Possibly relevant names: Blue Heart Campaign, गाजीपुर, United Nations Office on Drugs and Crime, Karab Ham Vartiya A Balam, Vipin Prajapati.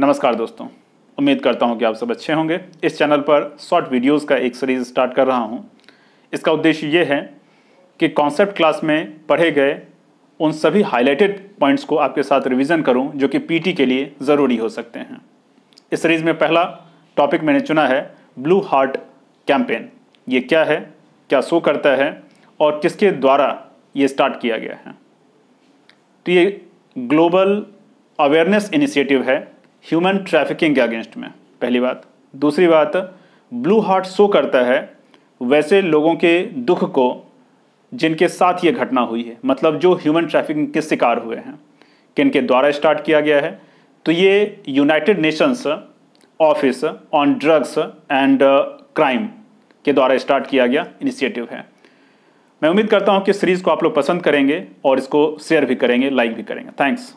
नमस्कार दोस्तों, उम्मीद करता हूं कि आप सब अच्छे होंगे। इस चैनल पर शॉर्ट वीडियोस का एक सीरीज़ स्टार्ट कर रहा हूं। इसका उद्देश्य ये है कि कॉन्सेप्ट क्लास में पढ़े गए उन सभी हाईलाइटेड पॉइंट्स को आपके साथ रिवीजन करूं जो कि पीटी के लिए ज़रूरी हो सकते हैं। इस सीरीज़ में पहला टॉपिक मैंने चुना है ब्लू हार्ट कैंपेन। ये क्या है, क्या शो करता है और किसके द्वारा ये स्टार्ट किया गया है। तो ये ग्लोबल अवेयरनेस इनिशिएटिव है ह्यूमन ट्रैफिकिंग के अगेंस्ट में, पहली बात। दूसरी बात, ब्लू हार्ट शो करता है वैसे लोगों के दुख को जिनके साथ ये घटना हुई है, मतलब जो ह्यूमन ट्रैफिकिंग के शिकार हुए हैं, किनके द्वारा स्टार्ट किया गया है। तो ये United Nations office on drugs and crime के द्वारा स्टार्ट किया गया इनिशिएटिव है। मैं उम्मीद करता हूँ कि सीरीज़ को आप लोग पसंद करेंगे और इसको शेयर भी करेंगे, लाइक भी करेंगे। थैंक्स।